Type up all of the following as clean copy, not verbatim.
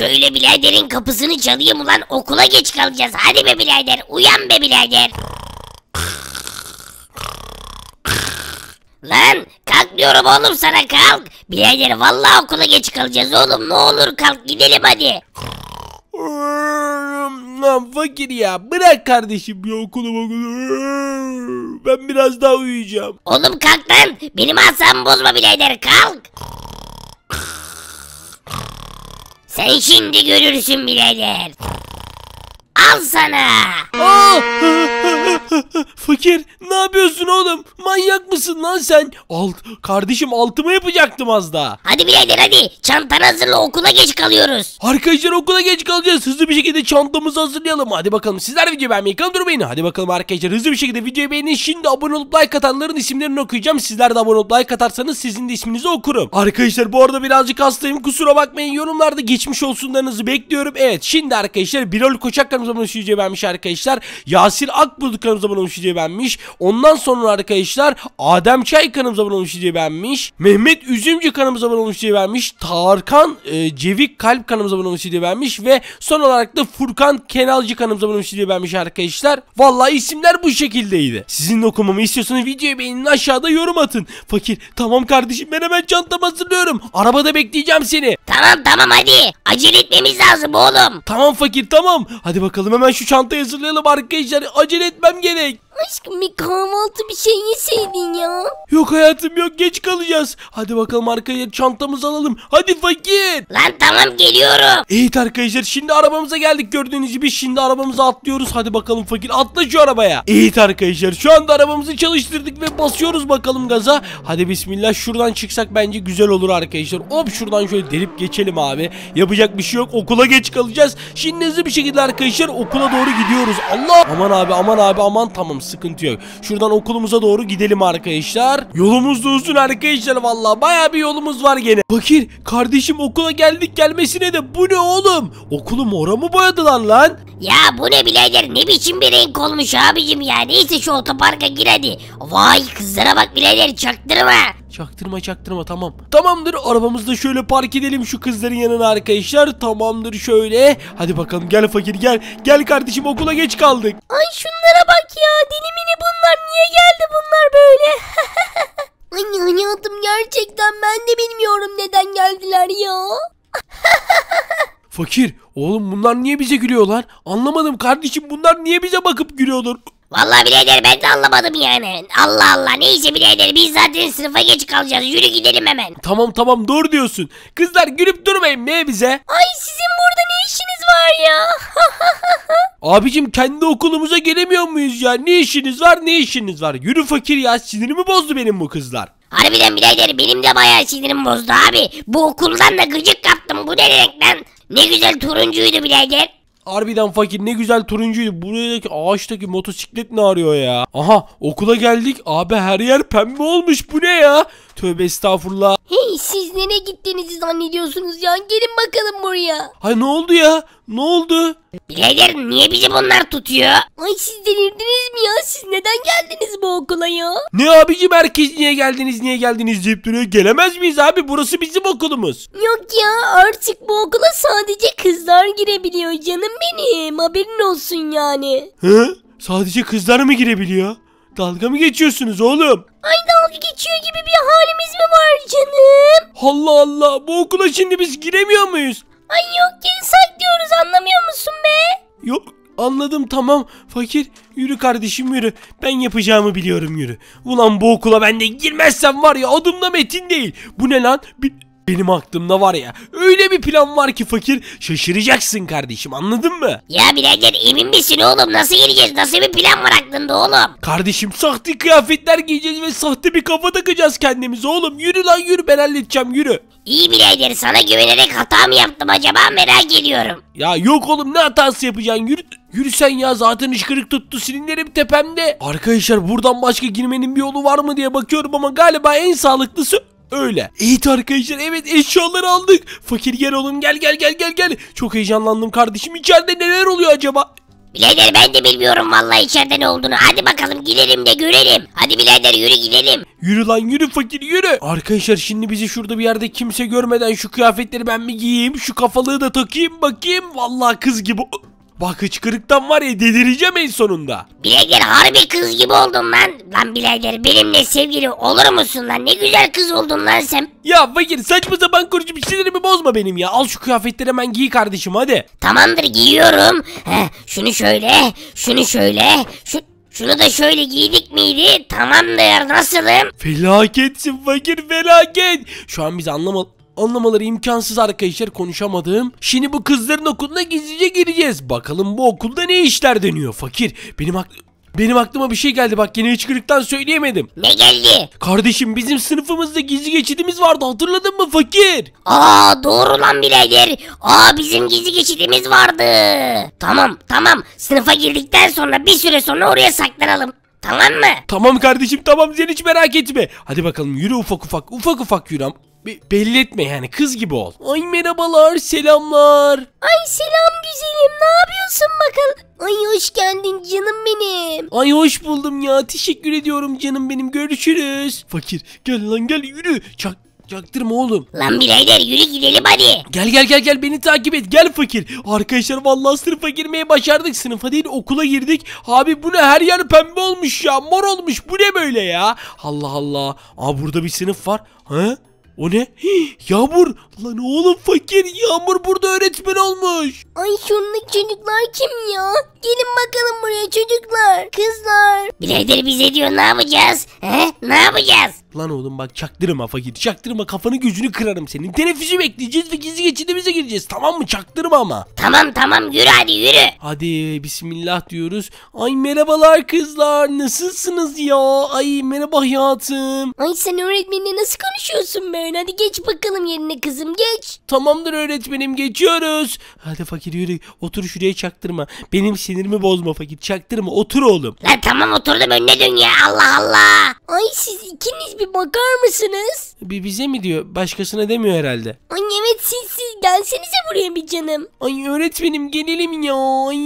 Şöyle biraderin kapısını çalayım ulan, okula geç kalacağız. Hadi be birader, uyan be birader. Lan kalk diyorum oğlum sana, kalk. Birader vallahi okula geç kalacağız oğlum, ne olur kalk gidelim hadi. Lan fakir ya, bırak kardeşim ya okuluma. Ben biraz daha uyuyacağım. Oğlum kalk lan, benim asabımı bozma birader, kalk. Sen şimdi görürsün birader. Al sana. Fakir ne yapıyorsun oğlum? Manyak mısın lan sen? Kardeşim altımı yapacaktım az daha. Hadi birader hadi, çantanı hazırla, okula geç kalıyoruz. Arkadaşlar okula geç kalacağız, hızlı bir şekilde çantamızı hazırlayalım. Hadi bakalım, sizler videoyu beğenmeyi, kanalıma durmayın. Hadi bakalım arkadaşlar, hızlı bir şekilde videoyu beğenin. Şimdi abone olup like atanların isimlerini okuyacağım. Sizler de abone olup like atarsanız sizin de isminizi okurum. Arkadaşlar bu arada birazcık hastayım, kusura bakmayın. Yorumlarda geçmiş olsunlarınızı bekliyorum. Evet şimdi arkadaşlar Birol Koçak kanalımıza abone olmayı beğenmiş arkadaşlar. Yasir Akbulut kanalımıza abone olmuş diye beğenmiş. Ondan sonra arkadaşlar Adem Çay kanalımıza abone olmuş diye beğenmiş. Mehmet Üzümcü kanalımıza abone olmuş diye beğenmiş. Tarkan Cevik Kalp kanalımıza abone olmuş diye beğenmiş. Ve son olarak da Furkan Kenalcı kanalımıza abone olmuş diye beğenmiş arkadaşlar. Vallahi isimler bu şekildeydi. Sizin okumamı istiyorsanız videoyu beğenin, aşağıda yorum atın. Fakir tamam kardeşim, ben hemen çantamı hazırlıyorum. Arabada bekleyeceğim seni. Tamam hadi. Acele etmemiz lazım oğlum. Tamam fakir tamam. Hadi bakalım hemen şu çantayı hazırlayalım arkadaşlar. Acele etmem gerek. Aşkım bir kahvaltı bir şey yeseydin ya. Yok hayatım yok, geç kalacağız. Hadi bakalım arkadaşlar çantamızı alalım. Hadi fakir. Lan tamam geliyorum. Evet arkadaşlar şimdi arabamıza geldik gördüğünüz gibi. Şimdi arabamıza atlıyoruz. Hadi bakalım fakir atla şu arabaya. Evet arkadaşlar şu anda arabamızı çalıştırdık ve basıyoruz bakalım gaza. Hadi bismillah, şuradan çıksak bence güzel olur arkadaşlar. Hop şuradan şöyle delip geçelim abi. Yapacak bir şey yok, okula geç kalacağız. Şimdi hızlı bir şekilde arkadaşlar okula doğru gidiyoruz. Allah aman abi aman abi aman, tamam sıkıntı yok. Şuradan okulumuza doğru gidelim arkadaşlar. Yolumuz da uzun arkadaşlar, vallahi bayağı bir yolumuz var gene. Fakir kardeşim okula geldik gelmesine de bu ne oğlum? Okulu mora mı boyadılar lan? Ya bu ne birader, ne biçim bir renk olmuş abicim ya. Neyse şu otoparka gir hadi. Vay kızlara bak birader, çaktırma. Çaktırma tamam. Tamamdır, arabamızda şöyle park edelim şu kızların yanına arkadaşlar. Tamamdır şöyle. Hadi bakalım gel fakir gel. Gel kardeşim okula geç kaldık. Ay şunlara bak ya, deli mini bunlar, niye geldi bunlar böyle? Ay hayatım gerçekten ben de bilmiyorum neden geldiler ya. Fakir oğlum bunlar niye bize gülüyorlar? Anlamadım kardeşim, bunlar niye bize bakıp gülüyorlar? Vallahi birader ben de anlamadım yani. Allah Allah, neyse birader biz zaten sınıfa geç kalacağız, yürü gidelim hemen. Tamam doğru diyorsun. Kızlar gülüp durmayın ne bize. Ay sizin burada ne işiniz var ya? Abicim kendi okulumuza gelemiyor muyuz ya? Ne işiniz var? Yürü fakir ya, sinirimi bozdu benim bu kızlar. Harbiden birader benim de bayağı sinirim bozdu abi. Bu okuldan da gıcık kaptım, bu ne renk lan? Ne güzel turuncuydu birader. Harbiden fakir ne güzel turuncuydu. Buradaki ağaçtaki motosiklet ne arıyor ya? Aha okula geldik. Abi her yer pembe olmuş, bu ne ya? Tövbe estağfurullah. Hey siz nereye gittiğinizi zannediyorsunuz ya? Gelin bakalım buraya. Hay ne oldu ya? Ne oldu? Birader niye bizi bunlar tutuyor? Ay siz delirdiniz mi ya? Siz neden geldiniz bu okula ya? Ne abicim herkes niye geldiniz deyip duruyor. Gelemez miyiz abi? Burası bizim okulumuz. Yok ya artık bu okula sadece kızlar girebiliyor canım benim. Haberin olsun yani. Hı? Sadece kızlar mı girebiliyor? Dalga mı geçiyorsunuz oğlum? Ay dalga geçiyor gibi bir halimiz mi var canım? Allah Allah, bu okula şimdi biz giremiyor muyuz? Ay yok yasak diyoruz, anlamıyor musun be? Yok anladım tamam. Fakir yürü kardeşim yürü. Ben yapacağımı biliyorum, yürü. Ulan bu okula ben de girmezsem var ya adımda metin değil. Bu ne lan? Benim aklımda var ya öyle bir plan var ki fakir, şaşıracaksın kardeşim, anladın mı? Ya birader emin misin oğlum, nasıl gireceğiz, nasıl bir plan var aklında oğlum? Kardeşim sahte kıyafetler giyeceğiz ve sahte bir kafa takacağız kendimize oğlum, yürü lan yürü, ben halledeceğim yürü. İyi birader sana güvenerek hata mı yaptım acaba, merak ediyorum. Ya yok oğlum ne hatası yapacaksın, yürü. Yürüsen ya, zaten ışkırık tuttu, sinirlerim tepemde. Arkadaşlar buradan başka girmenin bir yolu var mı diye bakıyorum ama galiba en sağlıklısı öyle. Evet arkadaşlar evet, eşyaları aldık. Fakir gel oğlum gel. Çok heyecanlandım kardeşim, içeride neler oluyor acaba? Birader ben de bilmiyorum vallahi içeride ne olduğunu. Hadi bakalım gidelim de görelim. Hadi birader yürü gidelim. Yürü lan yürü fakir yürü. Arkadaşlar şimdi bizi şurada bir yerde kimse görmeden şu kıyafetleri ben mi giyeyim? Şu kafalığı da takayım bakayım. Vallahi kız gibi. Bak hıçkırıktan var ya delireceğim en sonunda. Birader harbi kız gibi oldun lan. Lan birader benimle sevgili olur musun lan? Ne güzel kız oldun lan sen. Ya fakir saçma sapan konuşup sinirimi bozma benim ya. Al şu kıyafetleri hemen giy kardeşim hadi. Tamamdır giyiyorum. Heh, şunu şöyle, şunu şöyle, şunu da şöyle giydik miydi? Tamamdır nasılım? Felaketsin fakir felaket. Şu an biz anlamadık. Anlamaları imkansız arkadaşlar konuşamadım. Şimdi bu kızların okuluna gizlice gireceğiz. Bakalım bu okulda ne işler dönüyor fakir. Benim aklıma bir şey geldi bak yine hıçkırıktan söyleyemedim. Ne geldi? Kardeşim bizim sınıfımızda gizli geçidimiz vardı hatırladın mı fakir? Aa doğru lan birader. Aa bizim gizli geçidimiz vardı. Tamam sınıfa girdikten sonra bir süre sonra oraya saklanalım. Tamam mı? Tamam kardeşim tamam sen hiç merak etme. Hadi bakalım yürü ufak ufak yürü. Belli etme yani kız gibi ol. Ay merhabalar selamlar. Ay selam güzelim ne yapıyorsun bakalım. Ay hoş geldin canım benim. Ay hoş buldum ya teşekkür ediyorum canım benim görüşürüz. Fakir gel lan gel yürü çaktırma oğlum. Lan birader yürü gidelim hadi. Gel beni takip et gel fakir. Arkadaşlar vallahi sınıfa girmeye başardık. Sınıfa değil okula girdik. Abi bu ne her yer pembe olmuş ya mor olmuş bu ne böyle ya. Allah Allah. Aa burada bir sınıf var. Ha? O ne? Hii, Yağmur. Lan oğlum fakir. Yağmur burada öğretmen olmuş. Ay şunluk çocuklar kim ya? Gelin bakalım buraya çocuklar. Kızlar. Birader bize diyor ne yapacağız? He? Ne yapacağız? Lan oğlum bak çaktırma fakir. Çaktırma kafanı gözünü kırarım senin. Teneffüsü bekleyeceğiz ve gizli geçidimize gireceğiz. Tamam mı? Çaktırma ama. Tamam yürü hadi yürü. Hadi bismillah diyoruz. Ay merhabalar kızlar. Nasılsınız ya? Ay merhaba hayatım. Ay sen öğretmenle nasıl konuşuyorsun böyle? Hadi geç bakalım yerine kızım geç. Tamamdır öğretmenim geçiyoruz. Hadi fakir yürü. Otur şuraya çaktırma. Benim sinirimi bozma fakir. Çaktırma otur oğlum. Lan tamam oturdum önüne dön ya. Allah Allah. Ay siz ikiniz bir bakar mısınız? Bize mi diyor? Başkasına demiyor herhalde. Ay evet siz gelsenize buraya bir canım. Ay öğretmenim gelelim ya. Ay.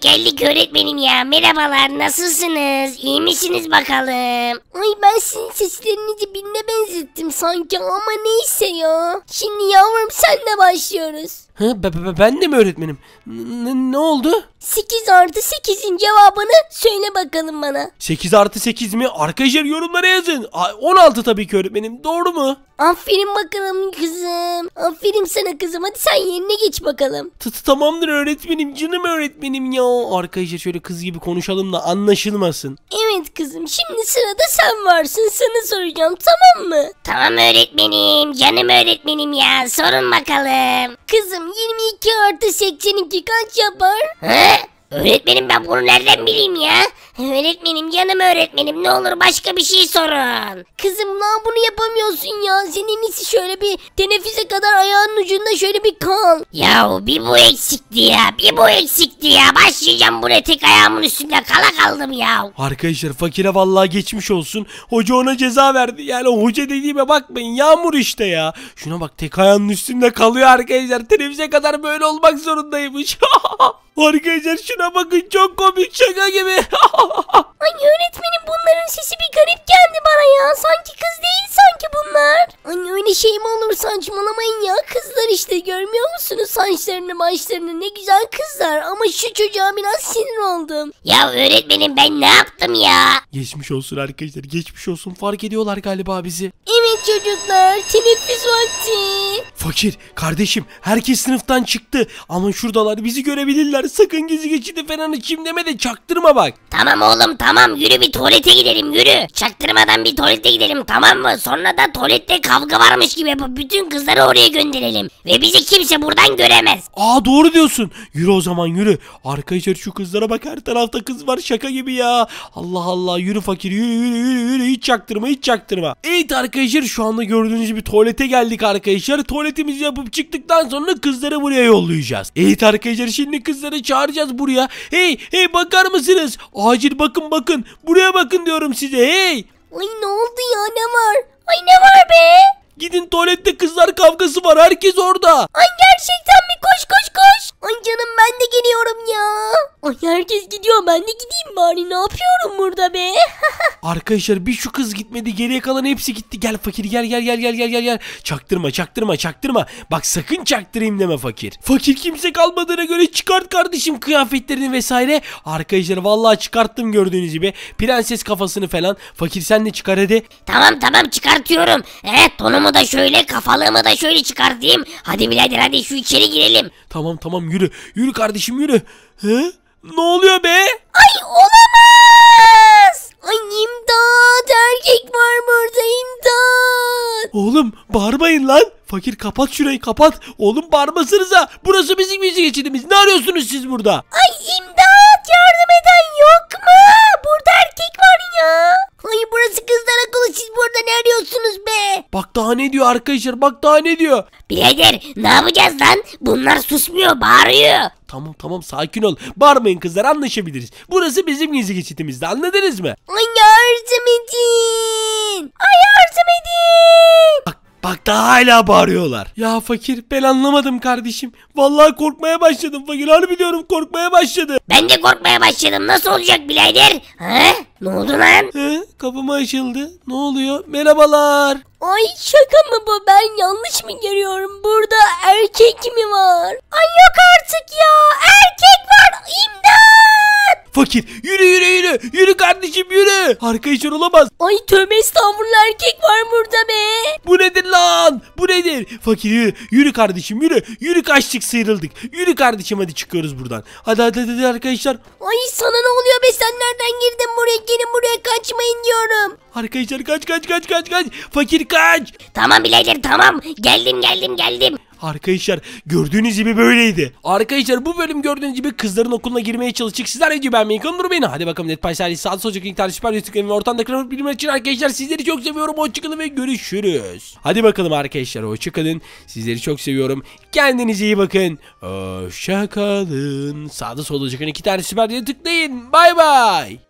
Geldik öğretmenim ya. Merhabalar nasılsınız? İyi misiniz bakalım? Ay ben sizin seslerinizi birine benzettim sanki ama neyse ya. Şimdi yavrum senle başlıyoruz. Ha, ben de mi öğretmenim? Ne oldu? 8+8'in cevabını söyle bakalım bana. 8+8 mi? Arkadaşlar yorumlara yazın. 16 tabii ki öğretmenim. Doğru mu? Aferin bakalım kızım. Aferin sana kızım. Hadi sen yerine geç bakalım. Tamamdır öğretmenim. Canım öğretmenim ya. Arkadaşlar şöyle kız gibi konuşalım da anlaşılmasın. Evet kızım. Şimdi sırada sen varsın. Sana soracağım. Tamam mı? Tamam öğretmenim. Canım öğretmenim ya. Sorun bakalım. Kızım 22+82 kaç yapar? He? Öğretmenim ben bunu nereden bileyim ya? Öğretmenim canım öğretmenim ne olur başka bir şey sorun. Kızım lan bunu yapamıyorsun ya. Senin iyisi şöyle bir teneffüse kadar ayağının ucunda şöyle bir kal. Yahu bir bu eksikti ya. Başlayacağım buraya tek ayağımın üstünde kala kaldım ya. Arkadaşlar fakire vallahi geçmiş olsun. Hoca ona ceza verdi. Yani hoca dediğime bakmayın Yağmur işte ya. Şuna bak tek ayağının üstünde kalıyor arkadaşlar. Teneffüse kadar böyle olmak zorundaymış. Arkadaşlar şuna bakın çok komik şaka gibi. Ay öğretmenim bunların sesi bir garip geldi bana ya. Sanki kız değil sanki bunlar. Ay öyle şey mi olur saçmalamayın ya. Kızlar işte görmüyor musunuz saçlarını başlarını ne güzel kızlar. Ama şu çocuğa biraz sinir oldum. Ya öğretmenim ben ne yaptım ya. Geçmiş olsun arkadaşlar geçmiş olsun fark ediyorlar galiba bizi. Evet çocuklar teneffüs vakti. Fakir kardeşim herkes sınıftan çıktı. Ama şuradalar bizi görebilirler. Sakın gizli geçidi falan içim deme de çaktırma bak. Tamam oğlum tamam yürü bir tuvalete gidelim yürü. Çaktırmadan bir tuvalete gidelim tamam mı? Sonra da tuvalette kavga varmış gibi yapıp bütün kızları oraya gönderelim. Ve bizi kimse buradan göremez. Aa doğru diyorsun. Yürü o zaman yürü. Arkadaşlar şu kızlara bak her tarafta kız var şaka gibi ya. Allah Allah yürü fakir yürü hiç çaktırma Evet arkadaşlar şu anda gördüğünüz gibi tuvalete geldik arkadaşlar. Tuvaletimizi yapıp çıktıktan sonra kızları buraya yollayacağız. Evet arkadaşlar şimdi kızları çağıracağız buraya. Hey bakar mısınız? Acil bakın. Buraya bakın diyorum size. Hey. Ay ne oldu ya? Ne var? Ay ne var be? Gidin tuvalette kızlar kavgası var. Herkes orada. Ay gerçekten mi? Koş. Ay canım ben de geliyorum ya. Arkadaşlar bir şu kız gitmedi, geriye kalan hepsi gitti. Gel fakir, gel. Çaktırma. Bak sakın çaktırayım deme fakir. Fakir kimse kalmadığına göre çıkart kardeşim kıyafetlerini vesaire. Arkadaşlar vallahi çıkarttım gördüğünüz gibi. Prenses kafasını falan. Fakir sen de çıkar hadi. Tamam çıkartıyorum. Evet tonumu da şöyle, kafalığımı da şöyle çıkartayım. Hadi birader hadi şu içeri girelim. Tamam yürü kardeşim yürü. He? Ne oluyor be? Ay olamaz. Ay imdat, erkek var burada, imdat. Oğlum bağırmayın lan. Fakir kapat şurayı kapat. Oğlum bağırmasınıza. Burası bizim geçidimiz. Ne arıyorsunuz siz burada? Ay imdat, yardım eden yok mu? Burada erkek var ya. Ay burası kızlar akıllı, siz burada ne arıyorsunuz be? Bak daha ne diyor arkadaşlar, bak daha ne diyor. Birader ne yapacağız lan? Bunlar susmuyor, bağırıyor. Tamam sakin ol. Bağırmayın kızlar, anlaşabiliriz. Burası bizim gizli geçitimizde, anladınız mı? Ay yardım edin. Ay yardım edin. Bak daha hala bağırıyorlar. Ya fakir ben anlamadım kardeşim. Vallahi korkmaya başladım fakir. Harbi diyorum korkmaya başladım. Ben de korkmaya başladım. Nasıl olacak birader? Ha? Ne oldu lan? Kapım açıldı. Ne oluyor? Merhabalar. Ay şaka mı bu? Ben yanlış mı görüyorum? Burada erkek mi var? Ay yok artık ya. Erkek var. İmdat. Fakir yürü. Yürü kardeşim yürü. Arkadaşlar olamaz. Ay tövbe estağfurullah, erkek var burada be. Bu nedir lan? Bu nedir? Fakir yürü kardeşim yürü. Yürü kaçtık sıyrıldık. Yürü kardeşim hadi çıkıyoruz buradan. Hadi arkadaşlar. Ay sana ne oluyor be, sen nereden girdin buraya? Gelin buraya, kaçmayın diyorum. Arkadaşlar kaç. Fakir kaç. Tamam birader tamam. Geldim. Arkadaşlar gördüğünüz gibi böyleydi. Arkadaşlar bu bölüm gördüğünüz gibi kızların okuluna girmeye çalıştık. Sizler video beğenmeyi, kanalıma abone olun. Hadi bakalım DeadPies ailesi sağda solda çıkan tarz süper destekleyin ve ortamda kanalıma bildirimleri açın arkadaşlar. Sizleri çok seviyorum. Hoşçakalın ve görüşürüz. Hadi bakalım arkadaşlar hoşçakalın. Sizleri çok seviyorum. Kendinize iyi bakın. Hoşçakalın. Sağda solda çıkan iki tane süper diye tıklayın. Bay bay.